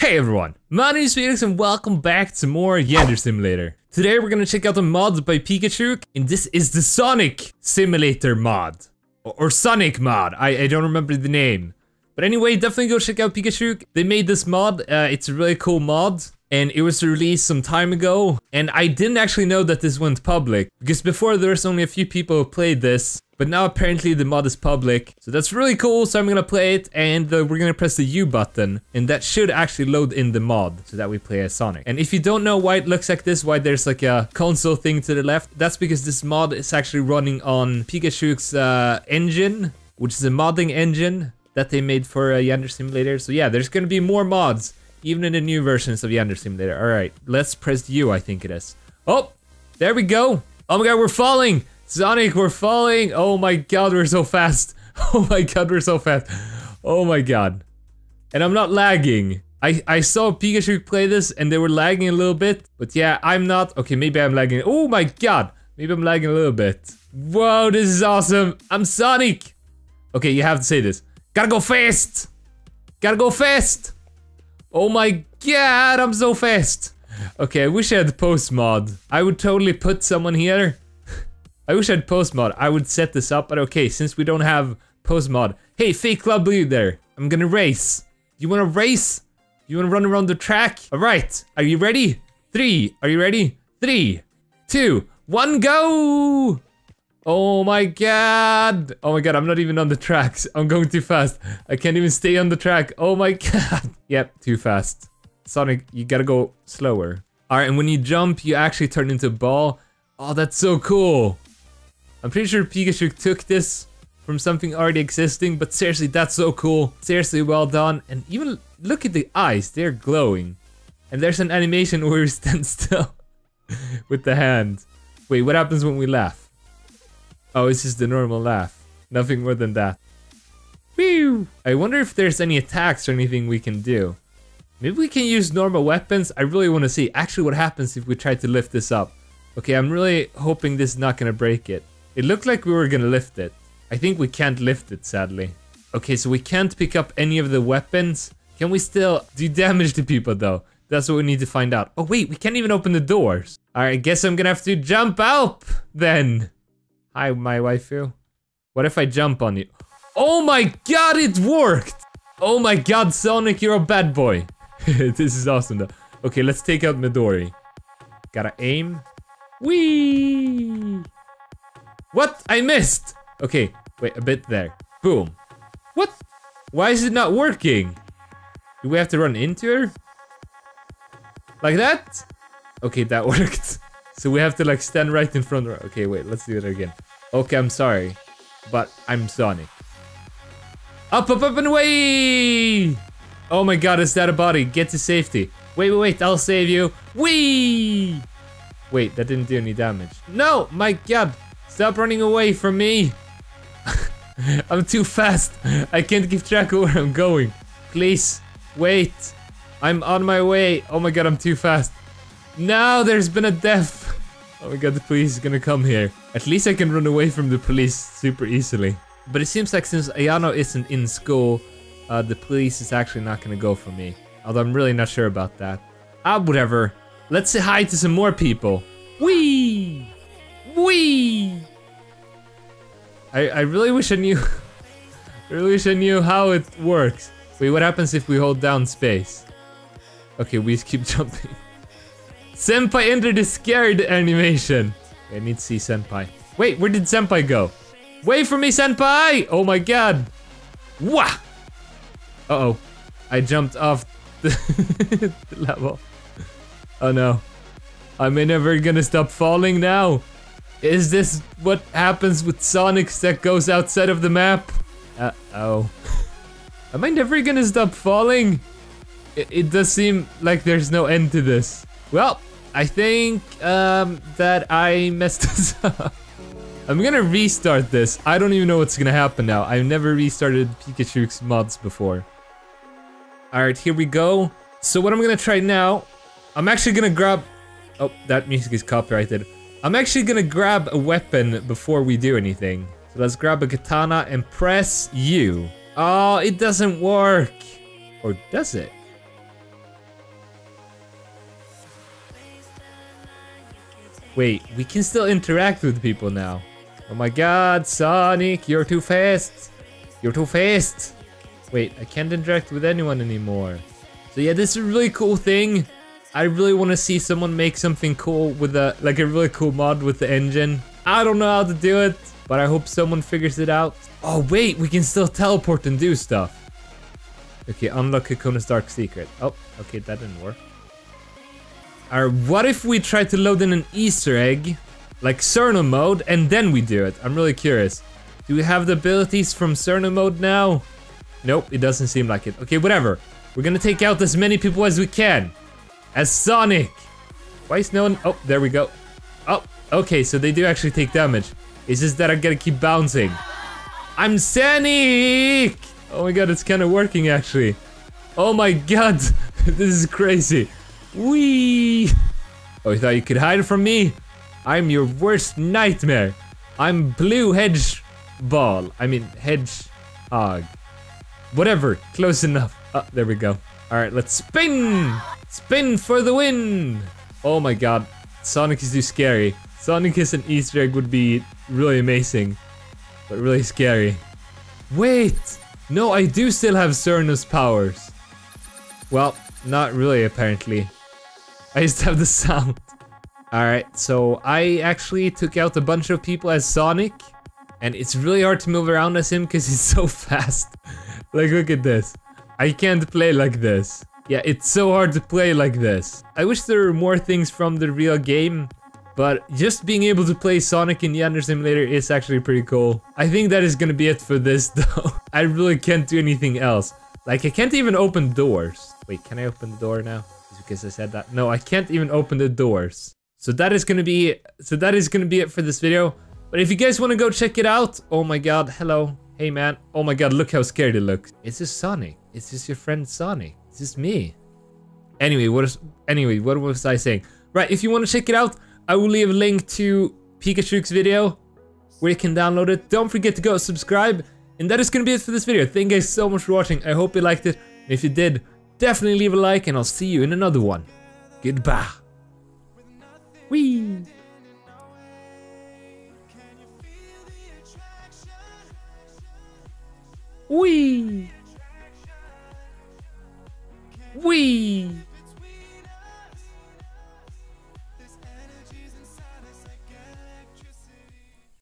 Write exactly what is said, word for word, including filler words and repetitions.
Hey everyone, my name is Felix and welcome back to more Yandere Simulator. Today we're gonna check out the mod by Pikachuk, and this is the Sonic Simulator mod. Or, or Sonic mod, I, I don't remember the name. But anyway, definitely go check out Pikachuk. They made this mod, uh, it's a really cool mod. And it was released some time ago. And I didn't actually know that this went public, because before there was only a few people who played this. But now apparently the mod is public, so that's really cool. So I'm gonna play it, and uh, we're gonna press the U button, and that should actually load in the mod so that we play as Sonic. And if you don't know why it looks like this, why there's like a console thing to the left, that's because this mod is actually running on Pikachuk's uh, engine, which is a modding engine that they made for uh, Yandere Simulator. So yeah, there's gonna be more mods, even in the new versions of Yandere Simulator. All right, let's press U, I think it is. Oh, there we go. Oh my God, we're falling. Sonic, we're falling! Oh my God, we're so fast! Oh my God, we're so fast! Oh my God. And I'm not lagging. I, I saw Pikachu play this and they were lagging a little bit. But yeah, I'm not. Okay, maybe I'm lagging. Oh my God! Maybe I'm lagging a little bit. Whoa, this is awesome! I'm Sonic! Okay, you have to say this. Gotta go fast! Gotta go fast! Oh my God, I'm so fast! Okay, I wish I had the post mod. I would totally put someone here. I wish I had post mod, I would set this up, but okay, since we don't have post mod. Hey, fake club leader, I'm gonna race. You wanna race? You wanna run around the track? All right, are you ready? Three, are you ready? Three, two, one, go! Oh my God. Oh my God, I'm not even on the tracks. I'm going too fast. I can't even stay on the track. Oh my God. Yep, too fast. Sonic, you gotta go slower. All right, and when you jump, you actually turn into a ball. Oh, that's so cool. I'm pretty sure Pikachu took this from something already existing, but seriously, that's so cool. Seriously, well done. And even look at the eyes, they're glowing. And there's an animation where we stand still with the hand. Wait, what happens when we laugh? Oh, it's just the normal laugh. Nothing more than that. Whew! I wonder if there's any attacks or anything we can do. Maybe we can use normal weapons. I really want to see actually what happens if we try to lift this up. Okay, I'm really hoping this is not gonna break it. It looked like we were gonna lift it. I think we can't lift it, sadly. Okay, so we can't pick up any of the weapons. Can we still do damage to people, though? That's what we need to find out. Oh, wait, we can't even open the doors. All right, I guess I'm gonna have to jump up, then. Hi, my waifu. What if I jump on you? Oh my God, it worked! Oh my God, Sonic, you're a bad boy. This is awesome, though. Okay, let's take out Midori. Gotta aim. Whee! What? I missed! Okay, wait, a bit there. Boom. What? Why is it not working? Do we have to run into her? Like that? Okay, that worked. So we have to like stand right in front of her. Okay, wait, let's do it again. Okay, I'm sorry, but I'm Sonic. Up, up, up, and away! Oh my God, is that a body? Get to safety. Wait, wait, wait, I'll save you. Whee! Wait, that didn't do any damage. No, my God! Stop running away from me! I'm too fast! I can't keep track of where I'm going. Please, wait! I'm on my way! Oh my God, I'm too fast! No, there's been a death! Oh my God, the police is gonna come here. At least I can run away from the police super easily. But it seems like since Ayano isn't in school, uh, the police is actually not gonna go for me. Although I'm really not sure about that. Ah, whatever. Let's say hi to some more people. Whee! Whee! I, I really wish I knew. I really wish I knew how it works. Wait, what happens if we hold down space? Okay, we just keep jumping. Senpai entered the scared animation. I need to see Senpai. Wait, where did Senpai go? Wait for me, Senpai! Oh my God! Wah! Uh-oh. I jumped off the, the level. Oh no. Am I never gonna stop falling now? Is this what happens with Sonic that goes outside of the map? Uh-oh. Am I never gonna stop falling? It, it does seem like there's no end to this. Well, I think um, that I messed this up. I'm gonna restart this. I don't even know what's gonna happen now. I've never restarted Pikachu's mods before. Alright, here we go. So what I'm gonna try now, I'm actually gonna grab... Oh, that music is copyrighted. I'm actually gonna grab a weapon before we do anything. So let's grab a katana and press U. Oh, it doesn't work. Or does it? Wait, we can still interact with people now. Oh my god, Sonic, you're too fast. You're too fast. Wait, I can't interact with anyone anymore. So yeah, this is a really cool thing. I really want to see someone make something cool with a, like a really cool mod with the engine. I don't know how to do it, but I hope someone figures it out. Oh wait, we can still teleport and do stuff. Okay, unlock Kikona's dark secret. Oh, okay, that didn't work. Alright, what if we try to load in an Easter egg, like Cerno mode, and then we do it? I'm really curious. Do we have the abilities from Cerno mode now? Nope, it doesn't seem like it. Okay, whatever. We're gonna take out as many people as we can. As Sonic! Why is no one- oh, there we go. Oh, okay, so they do actually take damage. It's just that I gotta keep bouncing. I'm Sonic! Oh my god, it's kind of working actually. Oh my god, this is crazy. Wee! Oh, you thought you could hide from me? I'm your worst nightmare. I'm Blue Hedge Ball. I mean, Hedgehog. Whatever, close enough. Oh, there we go. Alright, let's spin! Spin for the win! Oh my god, Sonic is too scary. Sonic as an Easter egg would be really amazing, but really scary. Wait! No, I do still have Cerno's powers. Well, not really, apparently. I just have the sound. Alright, so I actually took out a bunch of people as Sonic, and it's really hard to move around as him because he's so fast. Like, look at this. I can't play like this. Yeah, it's so hard to play like this. I wish there were more things from the real game, but just being able to play Sonic in Yandere Simulator is actually pretty cool. I think that is gonna be it for this, though. I really can't do anything else. Like, I can't even open doors. Wait, can I open the door now? Just because I said that. No, I can't even open the doors. So that is gonna be it. So that is gonna be it for this video. But if you guys wanna go check it out, oh my god, hello. Hey man, oh my god, look how scared it looks. It's just Sonic. It's just your friend Sonic. It's just me. Anyway, what is anyway, what was I saying? Right, if you want to check it out, I will leave a link to Pikachuk's video where you can download it. Don't forget to go subscribe. And that is gonna be it for this video. Thank you guys so much for watching. I hope you liked it. And if you did, definitely leave a like and I'll see you in another one. Goodbye. Whee! Wee! Wee!